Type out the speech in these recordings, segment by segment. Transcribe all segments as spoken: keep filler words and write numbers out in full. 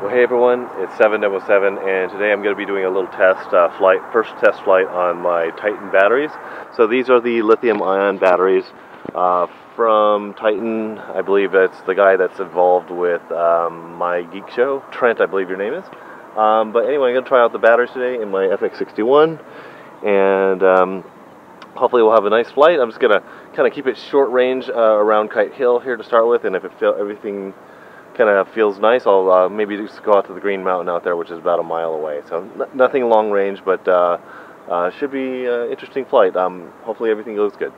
Well, hey everyone, it's seven double seven, and today I'm going to be doing a little test uh, flight, first test flight on my Titan batteries. So these are the lithium-ion batteries uh, from Titan. I believe that's the guy that's involved with um, My Geek Show. Trent, I believe your name is. Um, but anyway, I'm going to try out the batteries today in my F X sixty-one, and um, hopefully we'll have a nice flight. I'm just going to kind of keep it short range uh, around Kite Hill here to start with, and if it feel everything kind of feels nice, I'll uh, maybe just go out to the Green Mountain out there, which is about a mile away. So n nothing long range, but uh, uh, should be an interesting flight. Um, hopefully everything goes good.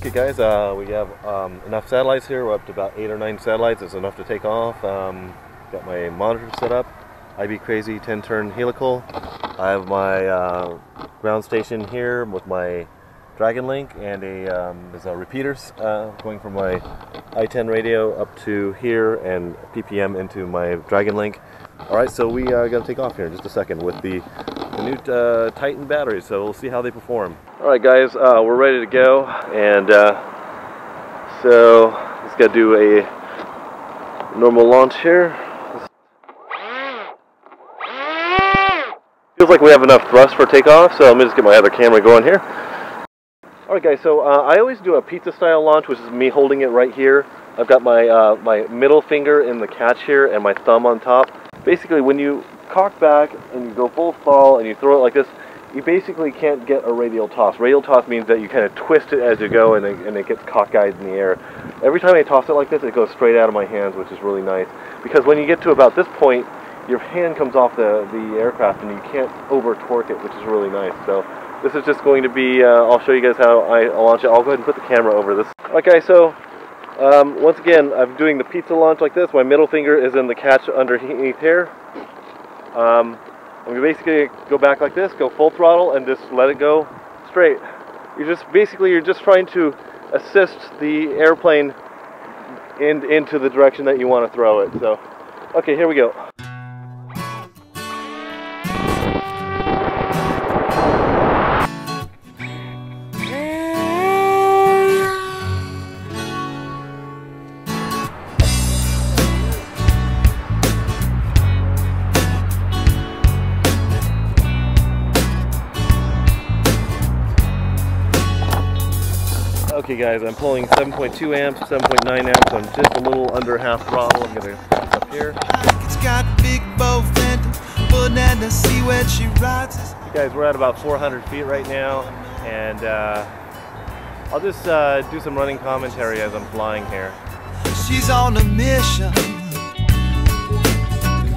Okay guys, uh, we have um, enough satellites here. We're up to about eight or nine satellites. It's enough to take off. Um, got my monitor set up. I B Crazy ten turn helical. I have my uh, ground station here with my Dragon Link and a, um, there's a repeaters uh, going from my I ten radio up to here and P P M into my Dragon Link. Alright, so we are going to take off here in just a second with the, the new uh, Titan batteries, so we'll see how they perform. Alright guys, uh, we're ready to go, and uh, so let's go do a normal launch here. Feels like we have enough thrust for takeoff, so let me just get my other camera going here. Alright guys, so uh, I always do a pizza style launch, which is me holding it right here. I've got my, uh, my middle finger in the catch here and my thumb on top. Basically, when you cock back and you go full stall and you throw it like this, you basically can't get a radial toss. Radial toss means that you kind of twist it as you go and it, and it gets cockeyed in the air. Every time I toss it like this, it goes straight out of my hands, which is really nice. Because when you get to about this point, your hand comes off the, the aircraft and you can't over torque it, which is really nice. So this is just going to be, uh, I'll show you guys how I launch it. I'll go ahead and put the camera over this. Okay, so um, once again, I'm doing the pizza launch like this. My middle finger is in the catch underneath here. Um, I'm going to basically go back like this, go full throttle, and just let it go straight. You're just, basically you're just trying to assist the airplane in, into the direction that you want to throw it. So, okay, here we go. Okay guys, I'm pulling seven point two amps, seven point nine amps, I'm just a little under half throttle. I'm gonna come up here. It's got big bow fender, banana, see where she rides. You guys, we're at about four hundred feet right now, and uh, I'll just uh, do some running commentary as I'm flying here. She's on a mission,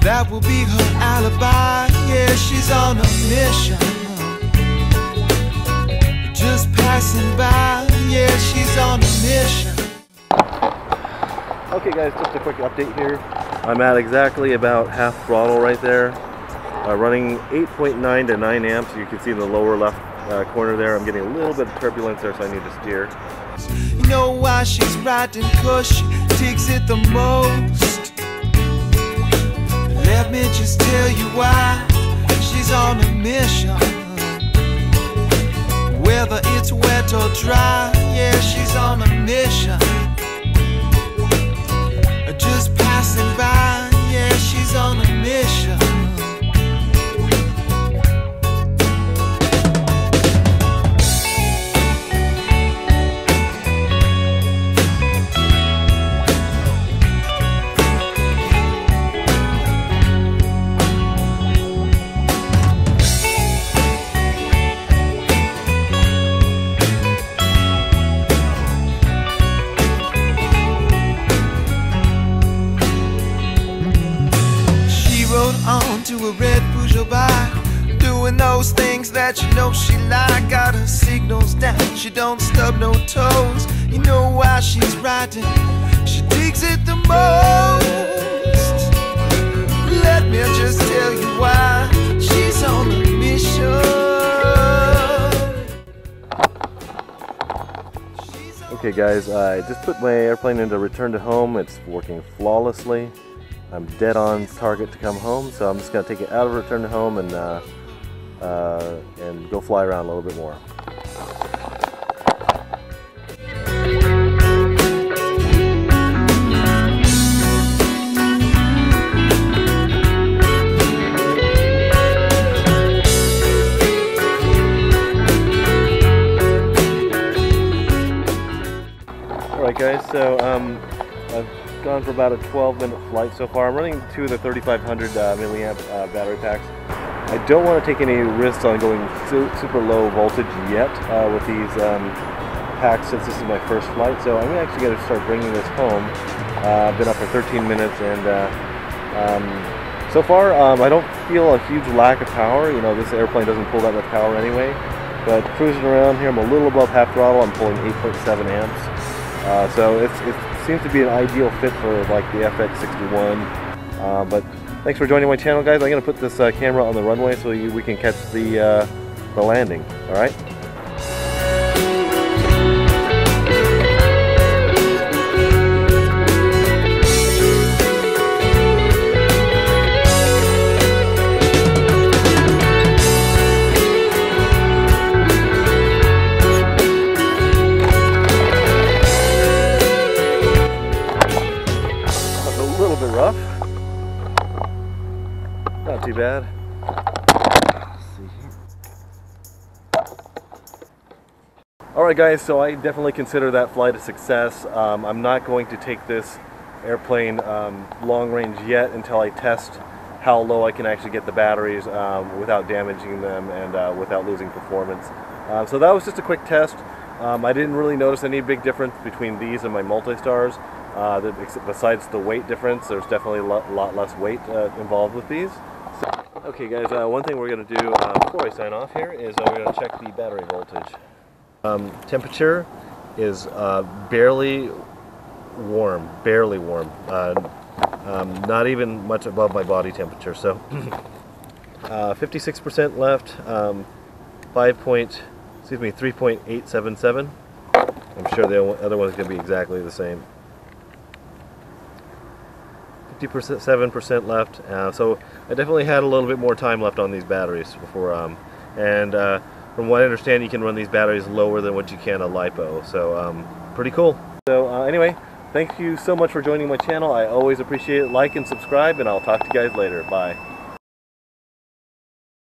that will be her alibi. Yeah, she's on a mission, just passing by. Yeah, she's on a mission. Okay guys, just a quick update here. I'm at exactly about half throttle right there. Uh, running eight point nine to nine amps. You can see in the lower left uh, corner there. I'm getting a little bit of turbulence there, so I need to steer. You know why she's riding, cause she digs it the most. Let me just tell you why. She's on a mission. Whether it's wet or dry, yeah, she's on a mission. Just passing by, yeah, she's on a mission. To a red Peugeot bike, doing those things that you know she like. Got her signals down, she don't stub no toes. You know why she's riding, she digs it the most. Let me just tell you why, she's on a mission. Okay guys, I just put my airplane into return to home. It's working flawlessly. I'm dead on target to come home, so I'm just going to take it out of return to home and uh, uh, and go fly around a little bit more. Alright guys, so um, I've gone for about a twelve minute flight so far. I'm running two of the thirty-five hundred uh, milliamp uh, battery packs. I don't want to take any risks on going su super low voltage yet uh, with these um, packs, since this is my first flight. So I'm actually going to start bringing this home. Uh, I've been up for thirteen minutes, and uh, um, so far um, I don't feel a huge lack of power. You know, this airplane doesn't pull that much power anyway. But cruising around here, I'm a little above half throttle. I'm pulling eight point seven amps. Uh, so it's, it seems to be an ideal fit for like the F X sixty-one. Uh, but thanks for joining my channel, guys. I'm going to put this uh, camera on the runway so you, we can catch the, uh, the landing. All right. Rough, not too bad. Alright guys, so I definitely consider that flight a success. Um, I'm not going to take this airplane um, long range yet until I test how low I can actually get the batteries um, without damaging them and uh, without losing performance. Uh, so that was just a quick test. Um, I didn't really notice any big difference between these and my Multistars. Uh, the, besides the weight difference, there's definitely a lot, lot less weight uh, involved with these. So, okay guys, uh, one thing we're going to do uh, before I sign off here is uh, we're going to check the battery voltage. Um, temperature is uh, barely warm, barely warm, uh, um, not even much above my body temperature, so fifty-six percent uh, left, um, five point, excuse me, three point eight seven seven. I'm sure the other one's going to be exactly the same. fifty-seven percent left, uh, so I definitely had a little bit more time left on these batteries before, um, and uh, from what I understand, you can run these batteries lower than what you can a LiPo, so um, pretty cool. So uh, anyway, thank you so much for joining my channel. I always appreciate it. Like and subscribe, and I'll talk to you guys later. Bye.